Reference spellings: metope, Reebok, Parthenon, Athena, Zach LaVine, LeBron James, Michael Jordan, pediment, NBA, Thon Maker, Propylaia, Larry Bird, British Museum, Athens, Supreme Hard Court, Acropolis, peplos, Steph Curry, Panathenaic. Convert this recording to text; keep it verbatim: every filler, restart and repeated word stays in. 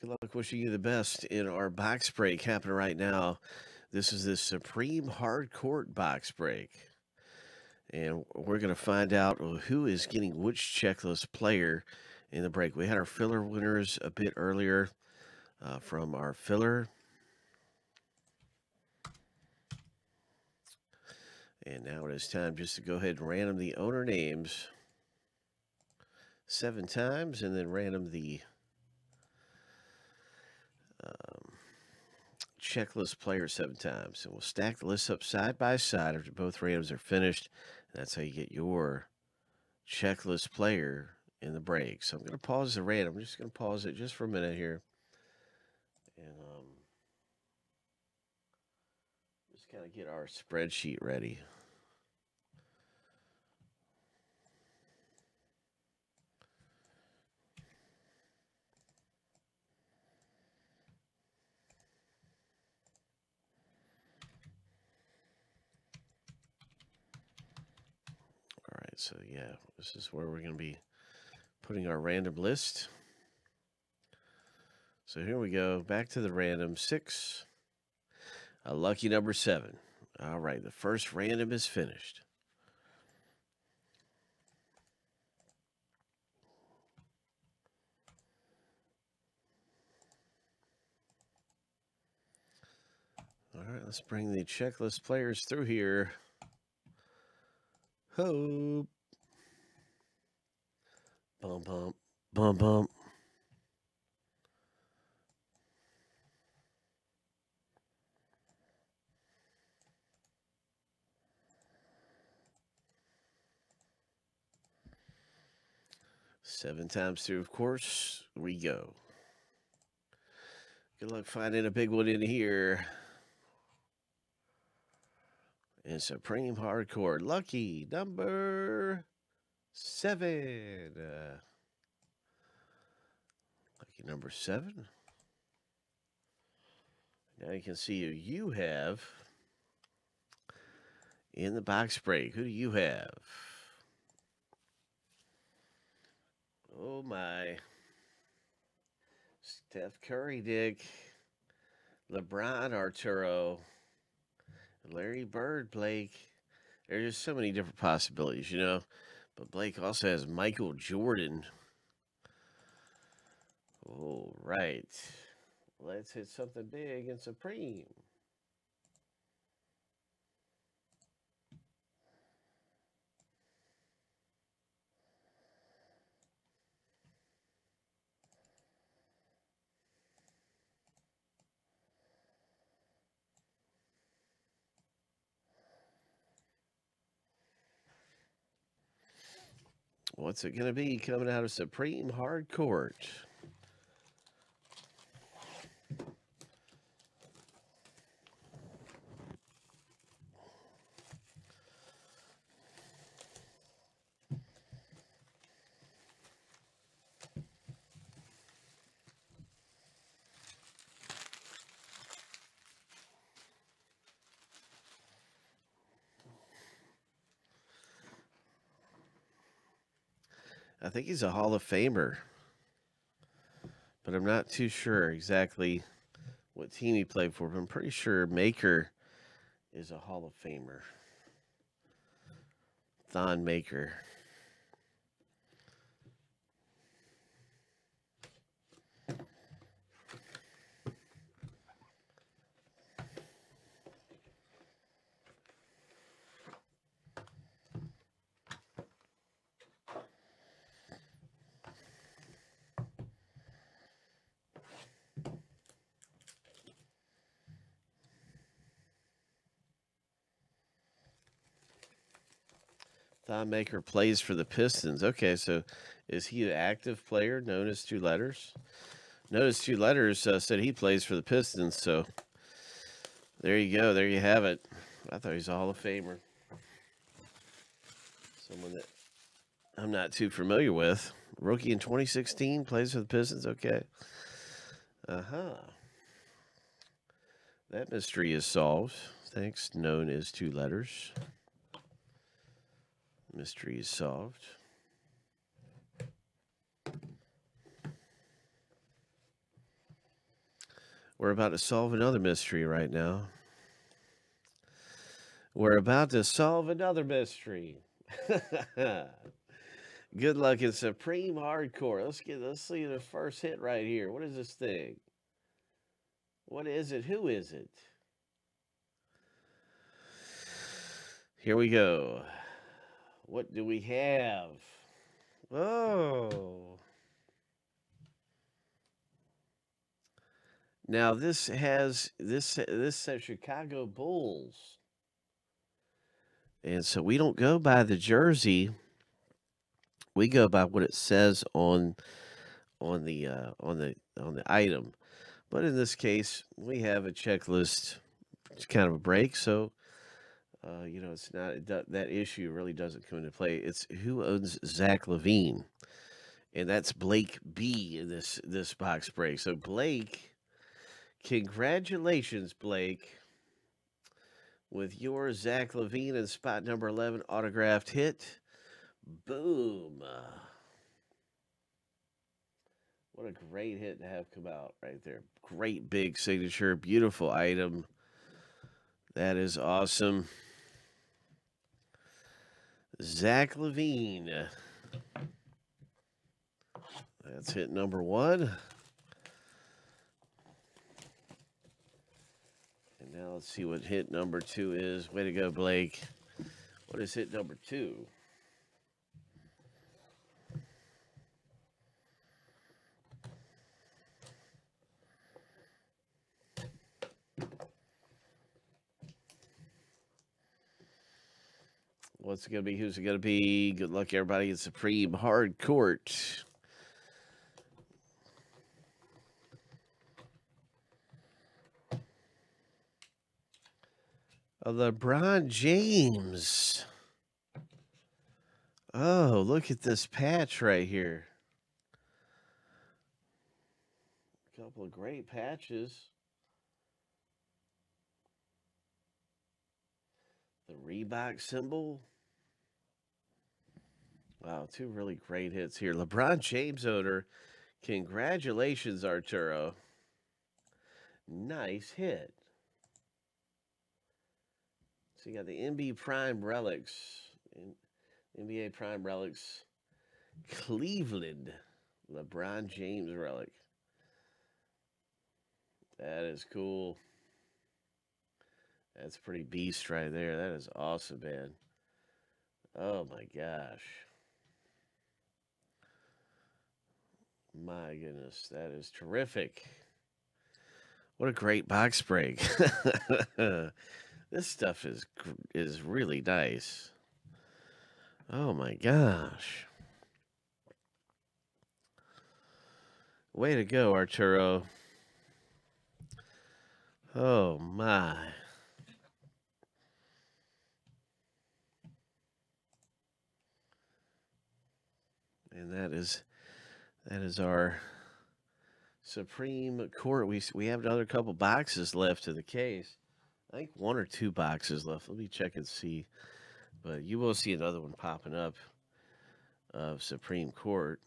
Good luck. Wishing you the best in our box break happening right now. This is the Supreme Hard Court box break. And we're going to find out who is getting which checklist player in the break. We had our filler winners a bit earlier uh, from our filler. And now it is time just to go ahead and random the owner names seven times and then random the Um, checklist player seven times, and we'll stack the lists up side by side after both randoms are finished. And that's how you get your checklist player in the break. So I'm going to pause the random. I'm just going to pause it just for a minute here, and um, just kind of get our spreadsheet ready. So yeah, this is where we're going to be putting our random list. So here we go, back to the random six, a lucky number seven. All right, the first random is finished. All right, let's bring the checklist players through here. Hope. Bum, bum, bum, bum. Seven times through, of course, we go. Good luck finding a big one in here. And Supreme Hardcore, lucky number seven. Uh, lucky number seven. Now you can see who you have in the box break. Who do you have? Oh, my. Steph Curry, Dick. LeBron, Arturo. Larry Bird, Blake. There's just so many different possibilities, you know. But Blake also has Michael Jordan. All right. Let's hit something big and supreme. What's it going to be coming out of Supreme Hard Court? I think he's a Hall of Famer, but I'm not too sure exactly what team he played for, but I'm pretty sure Maker is a Hall of Famer. Thon Maker. Thon Maker plays for the Pistons. Okay, so is he an active player? Notice two letters. Notice two letters uh, said he plays for the Pistons. So there you go. There you have it. I thought he's a Hall of Famer. Someone that I'm not too familiar with. Rookie in twenty sixteen, plays for the Pistons. Okay. Uh-huh. That mystery is solved. Thanks. Known as two letters. Mystery is solved. We're about to solve another mystery right now. We're about to solve another mystery. Good luck in Supreme Hardcore. Let's get let's see the first hit right here. What is this thing? What is it? Who is it? Here we go. What do we have? Oh. Now this has this this says Chicago Bulls. And so we don't go by the jersey. We go by what it says on on the uh, on the on the item. But in this case, we have a checklist. It's kind of a break, so uh, you know, it's not that issue really doesn't come into play. It's who owns Zach LaVine, and that's Blake B in this this box break. So Blake, congratulations, Blake, with your Zach LaVine and spot number eleven autographed hit. Boom. What a great hit to have come out right there. Great big signature. Beautiful item. That is awesome. Zach LaVine. That's hit number one. And now let's see what hit number two is. Way to go, Blake. What is hit number two? What's it going to be? Who's it going to be? Good luck, everybody. It's Supreme Hard Court. Oh, LeBron James. Oh, look at this patch right here. A couple of great patches. The Reebok symbol. Wow, two really great hits here. LeBron James owner. Congratulations, Arturo. Nice hit. So you got the N B A Prime Relics. N B A Prime Relics. Cleveland. LeBron James relic. That is cool. That's pretty beast right there. That is awesome, man. Oh, my gosh. My goodness, that is terrific. What a great box break. This stuff is is really nice. Oh, my gosh. Way to go, Arturo. Oh, my. And that is that is our Supreme Court. We we have another couple boxes left to the case. I think one or two boxes left. Let me check and see. But you will see another one popping up of Supreme Court.